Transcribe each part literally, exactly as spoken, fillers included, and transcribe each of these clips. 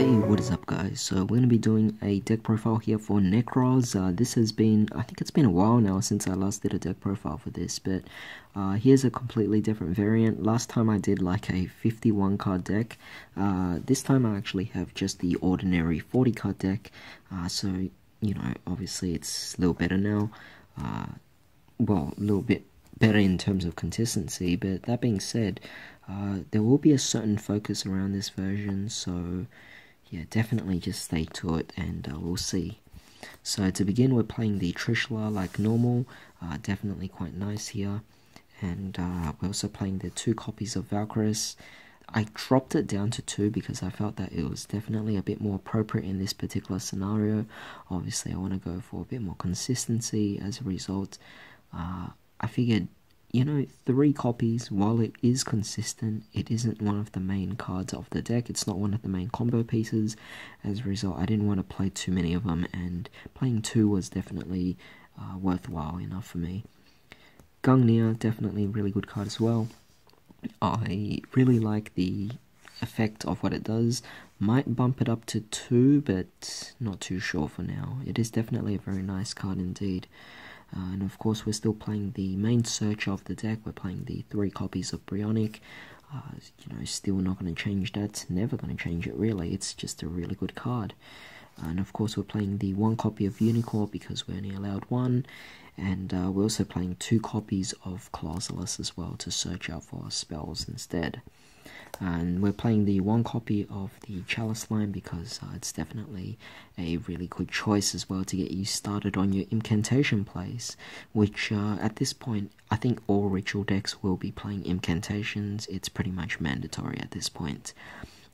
Hey, what is up guys? So we're going to be doing a deck profile here for Nekroz. Uh, this has been, I think it's been a while now since I last did a deck profile for this, but uh, here's a completely different variant. Last time I did like a fifty-one card deck, uh, this time I actually have just the ordinary forty card deck, uh, so, you know, obviously it's a little better now, uh, well, a little bit better in terms of consistency, but that being said, uh, there will be a certain focus around this version, so yeah, definitely just stay to it and uh, we'll see. So to begin, we're playing the Trishula like normal, uh, definitely quite nice here. And uh, we're also playing the two copies of Valkyrus. I dropped it down to two because I felt that it was definitely a bit more appropriate in this particular scenario. Obviously I want to go for a bit more consistency as a result. Uh, I figured, you know, three copies, while it is consistent, it isn't one of the main cards of the deck. It's not one of the main combo pieces. As a result, I didn't want to play too many of them, and playing two was definitely uh, worthwhile enough for me. Gungnir, definitely a really good card as well. I really like the effect of what it does. Might bump it up to two, but not too sure for now. It is definitely a very nice card indeed. Uh, and of course we're still playing the main search of the deck. We're playing the three copies of Brionic. Uh, you know, still not going to change that. Never going to change it really. It's just a really good card. Uh, and of course we're playing the one copy of Unicorn because we're only allowed one. And uh, we're also playing two copies of Colossalus as well to search out for spells instead. And we're playing the one copy of the Chalice line because uh, it's definitely a really good choice as well to get you started on your incantation plays, which uh, at this point I think all ritual decks will be playing incantations. It's pretty much mandatory at this point.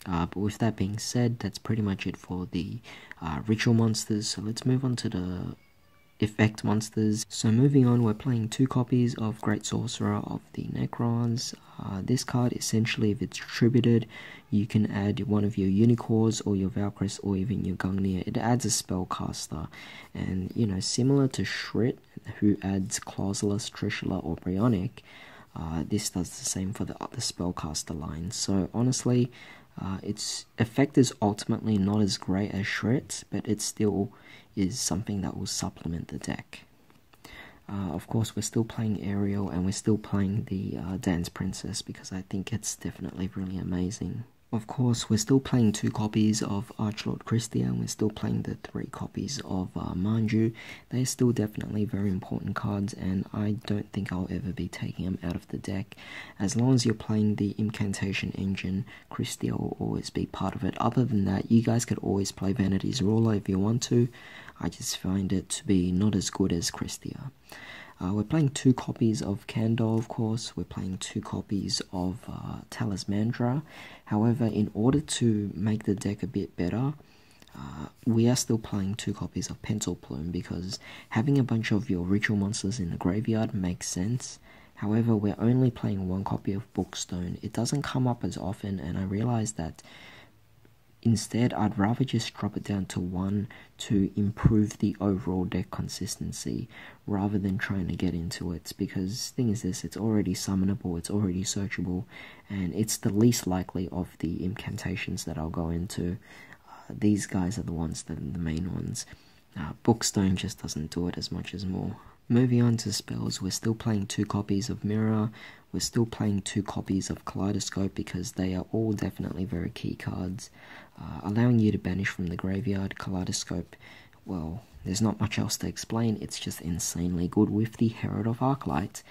Uh, but with that being said, that's pretty much it for the uh, ritual monsters, so let's move on to the effect monsters. So moving on, we're playing two copies of Great Sorcerer of the Necrons. Uh, this card, essentially, if it's tributed, you can add one of your Unicorns or your Valkyrus or even your Gungnir. It adds a spellcaster, and you know, similar to Shrit, who adds Clawless, Trishula, or Brionic, uh, this does the same for the other spellcaster line. So honestly, uh, its effect is ultimately not as great as Shrit, but it's still is something that will supplement the deck. Uh, of course, we're still playing Ariel, and we're still playing the uh, Dance Princess because I think it's definitely really amazing. Of course, we're still playing two copies of Archlord Kristya, and we're still playing the three copies of uh, Manju. They're still definitely very important cards, and I don't think I'll ever be taking them out of the deck. As long as you're playing the Incantation Engine, Kristya will always be part of it. Other than that, you guys could always play Vanity's Ruler if you want to. I just find it to be not as good as Kristya. Uh, we're playing two copies of Kandor, of course. We're playing two copies of uh, Talismandra. However, in order to make the deck a bit better, uh, we are still playing two copies of Pencil Plume because having a bunch of your ritual monsters in the graveyard makes sense. However, we're only playing one copy of Bookstone. It doesn't come up as often, and I realize that instead, I'd rather just drop it down to one to improve the overall deck consistency rather than trying to get into it, because thing is this, it's already summonable, it's already searchable, and it's the least likely of the incantations that I'll go into. Uh, these guys are the ones that are the main ones. Uh, Bookstone just doesn't do it as much as more. Moving on to spells, we're still playing two copies of Mirror, we're still playing two copies of Kaleidoscope because they are all definitely very key cards. Uh, allowing you to banish from the graveyard, Kaleidoscope, well, there's not much else to explain, it's just insanely good with the Herald of Arclight.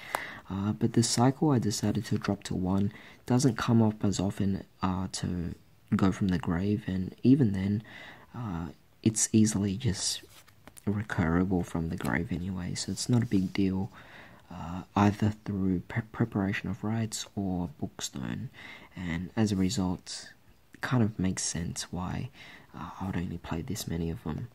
Uh, but the cycle I decided to drop to one doesn't come up as often uh, to go from the grave, and even then, uh, it's easily just recurable from the grave anyway, so it's not a big deal, uh, either through pre preparation of rites or Bookstone, and as a result, it kind of makes sense why uh, I would only play this many of them,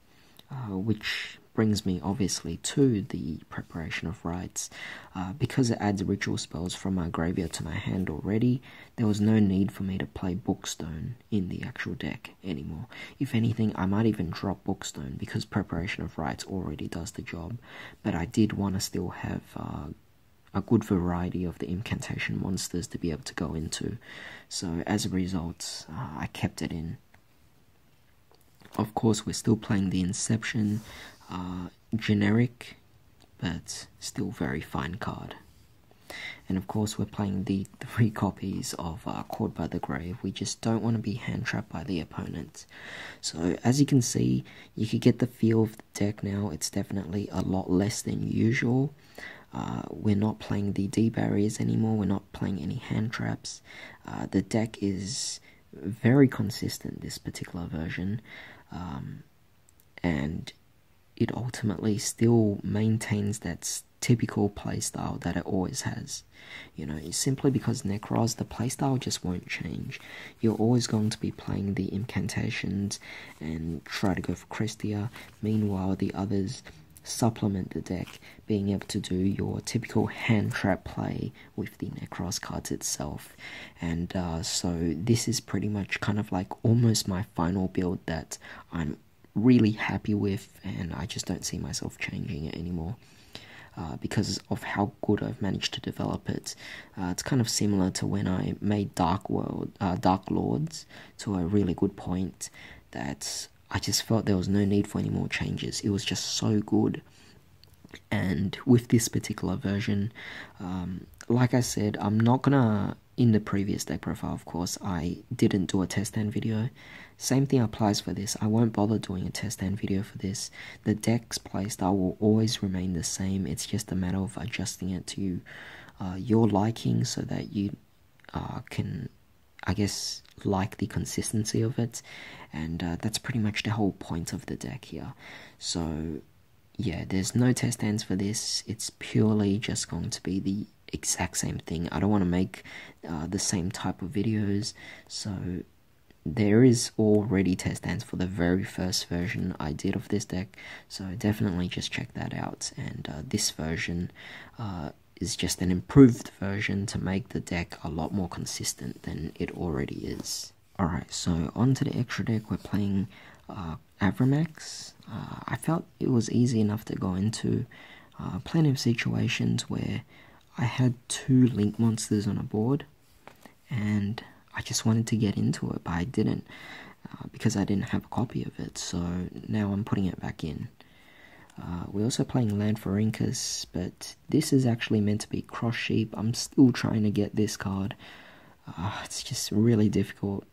uh, which brings me obviously to the preparation of rites. Uh, because it adds ritual spells from my graveyard to my hand already, there was no need for me to play Bookstone in the actual deck anymore. If anything, I might even drop Bookstone because preparation of rites already does the job, but I did want to still have uh, a good variety of the incantation monsters to be able to go into, so as a result uh, I kept it in. Of course, we're still playing the Inception, uh, generic, but still very fine card. And of course, we're playing the three copies of uh, Caught by the Grave. We just don't want to be hand-trapped by the opponent. So, as you can see, you can get the feel of the deck now. It's definitely a lot less than usual. Uh, we're not playing the D-barriers anymore. We're not playing any hand traps. Uh, the deck is very consistent, this particular version. Um, and it ultimately still maintains that typical playstyle that it always has. You know, simply because Nekroz, the playstyle just won't change. You're always going to be playing the incantations and try to go for Kristya. Meanwhile, the others supplement the deck, being able to do your typical hand trap play with the Nekroz cards itself. And uh, so this is pretty much kind of like almost my final build that I'm really happy with, and I just don't see myself changing it anymore. Uh, because of how good I've managed to develop it. Uh, it's kind of similar to when I made Dark World, uh, Dark Lords, to a really good point that I just felt there was no need for any more changes. It was just so good. And with this particular version, um, like I said, I'm not gonna, in the previous deck profile, of course, I didn't do a test hand video. Same thing applies for this. I won't bother doing a test hand video for this. The deck's playstyle will always remain the same. It's just a matter of adjusting it to uh, your liking so that you uh, can, I guess, like the consistency of it. And uh, that's pretty much the whole point of the deck here. So yeah, there's no test hands for this. It's purely just going to be the exact same thing. I don't want to make uh, the same type of videos, so there is already test hands for the very first version I did of this deck, so definitely just check that out. And uh, this version uh, is just an improved version to make the deck a lot more consistent than it already is. Alright, so on to the extra deck. We're playing uh, Avramax. Uh, I felt it was easy enough to go into uh, plenty of situations where I had two link monsters on a board and I just wanted to get into it, but I didn't uh, because I didn't have a copy of it, so now I'm putting it back in. Uh, we're also playing Land for Incas, but this is actually meant to be Cross Sheep. I'm still trying to get this card. Uh, it's just really difficult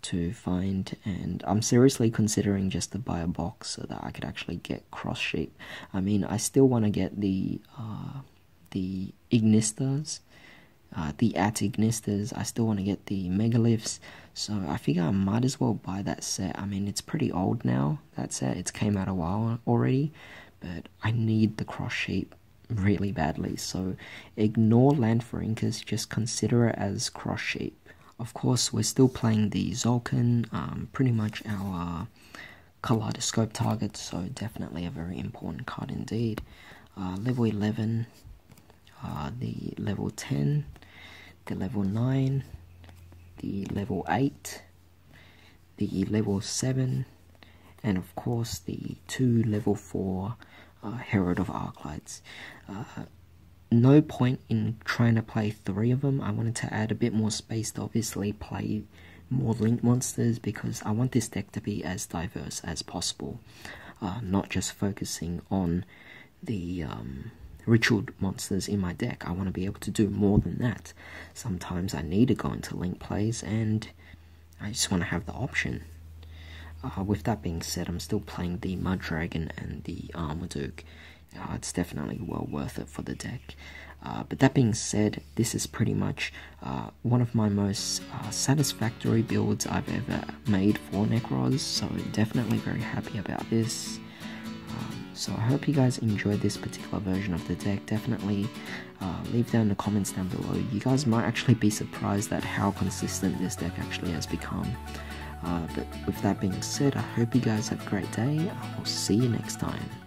to find, and I'm seriously considering just to buy a box so that I could actually get Cross Sheep. I mean, I still want to get the uh, the Ignistas, uh, the at Ignistas. I still want to get the Megaliths, so I figure I might as well buy that set. I mean, it's pretty old now, that set. It's came out a while already, but I need the Cross Sheep really badly, so ignore Land for Incas, just consider it as Cross Sheep. Of course, we're still playing the Zolkin, um, pretty much our uh, Kaleidoscope target, so definitely a very important card indeed. Uh, level eleven, uh, the level ten, the level nine, the level eight, the level seven, and of course the two level four uh, Herald of Arclight. Uh, No point in trying to play three of them. I wanted to add a bit more space to obviously play more link monsters because I want this deck to be as diverse as possible, uh, not just focusing on the um, ritual monsters in my deck. I want to be able to do more than that. Sometimes I need to go into link plays and I just want to have the option. Uh, with that being said, I'm still playing the Mud Dragon and the Armaduke. Uh, it's definitely well worth it for the deck. Uh, but that being said, this is pretty much uh, one of my most uh, satisfactory builds I've ever made for Nekroz, so definitely very happy about this. Um, so I hope you guys enjoyed this particular version of the deck. Definitely uh, leave down the comments down below. You guys might actually be surprised at how consistent this deck actually has become. Uh, but with that being said, I hope you guys have a great day. I will see you next time.